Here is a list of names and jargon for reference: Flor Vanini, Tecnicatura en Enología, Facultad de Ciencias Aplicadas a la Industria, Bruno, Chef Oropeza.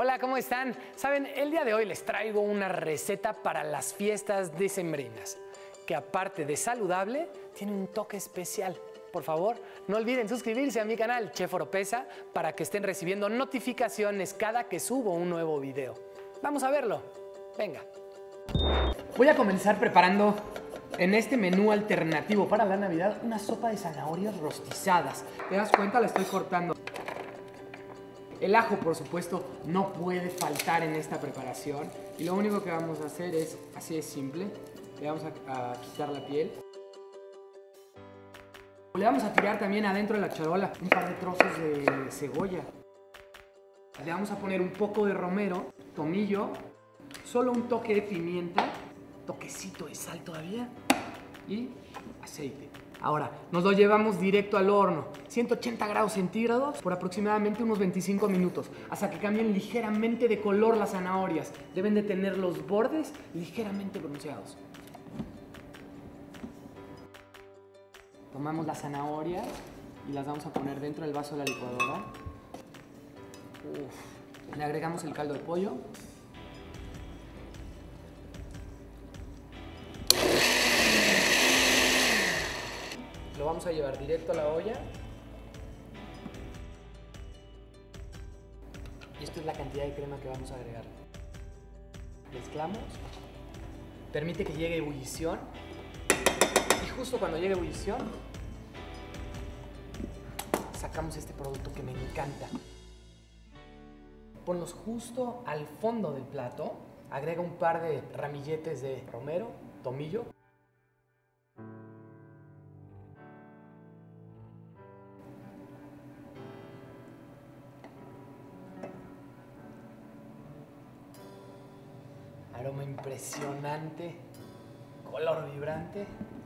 Hola, ¿cómo están? Saben, el día de hoy les traigo una receta para las fiestas decembrinas, que aparte de saludable, tiene un toque especial. Por favor, no olviden suscribirse a mi canal Chef Oropeza para que estén recibiendo notificaciones cada que subo un nuevo video. Vamos a verlo. Venga. Voy a comenzar preparando en este menú alternativo para la Navidad una sopa de zanahorias rostizadas. ¿Te das cuenta? La estoy cortando. El ajo, por supuesto, no puede faltar en esta preparación. Y lo único que vamos a hacer es, así de simple, le vamos a quitar la piel. Le vamos a tirar también adentro de la charola un par de trozos de cebolla. Le vamos a poner un poco de romero, tomillo, solo un toque de pimienta, toquecito de sal todavía y aceite. Ahora, nos lo llevamos directo al horno, 180 grados centígrados por aproximadamente unos 25 minutos, hasta que cambien ligeramente de color las zanahorias. Deben de tener los bordes ligeramente pronunciados. Tomamos las zanahorias y las vamos a poner dentro del vaso de la licuadora. Uf. Le agregamos el caldo de pollo. Lo vamos a llevar directo a la olla. Y esta es la cantidad de crema que vamos a agregar. Mezclamos. Permite que llegue ebullición. Justo cuando llegue ebullición, sacamos este producto que me encanta. Ponlos justo al fondo del plato, agrega un par de ramilletes de romero, tomillo. Aroma impresionante, color vibrante.